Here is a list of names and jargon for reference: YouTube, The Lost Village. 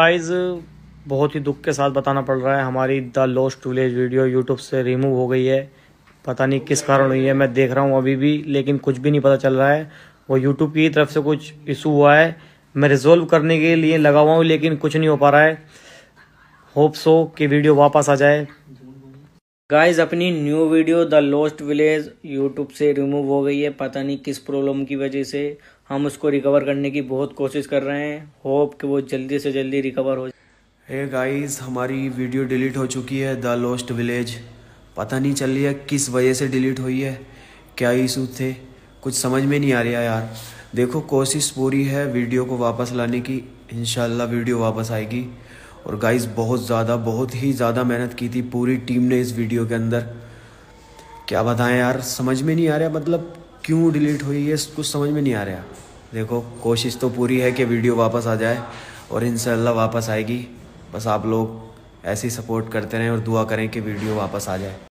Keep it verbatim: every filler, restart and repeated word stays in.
Guys बहुत ही दुख के साथ बताना पड़ रहा है, हमारी the lost village video YouTube से रिमूव हो गई है। पता नहीं किस कारण हुई है, मैं देख रहा हूँ अभी भी, लेकिन कुछ भी नहीं पता चल रहा है। वो यूट्यूब की तरफ से कुछ इशू हुआ है, मैं रिजोल्व करने के लिए लगा हुआ हूँ लेकिन कुछ नहीं हो पा रहा है। होप सो कि वीडियो वापस आ जाए। गाइस अपनी new video the lost village YouTube से रिमूव हो गई है, पता नहीं किस प्रॉब्लम की वजह से। हम उसको रिकवर करने की बहुत कोशिश कर रहे हैं, होप कि वो जल्दी से जल्दी रिकवर हो जाए। हे गाइस, हमारी वीडियो डिलीट हो चुकी है द लॉस्ट विलेज। पता नहीं चल रही है किस वजह से डिलीट हुई है, क्या इशू थे, कुछ समझ में नहीं आ रहा यार। देखो कोशिश पूरी है वीडियो को वापस लाने की, इंशाल्लाह वीडियो वापस आएगी। और गाइस बहुत ज़्यादा बहुत ही ज़्यादा मेहनत की थी पूरी टीम ने इस वीडियो के अंदर। क्या बताएं यार, समझ में नहीं आ रहा मतलब क्यों डिलीट हुई है, कुछ समझ में नहीं आ रहा। देखो कोशिश तो पूरी है कि वीडियो वापस आ जाए और इंशाल्लाह वापस आएगी। बस आप लोग ऐसी सपोर्ट करते रहें और दुआ करें कि वीडियो वापस आ जाए।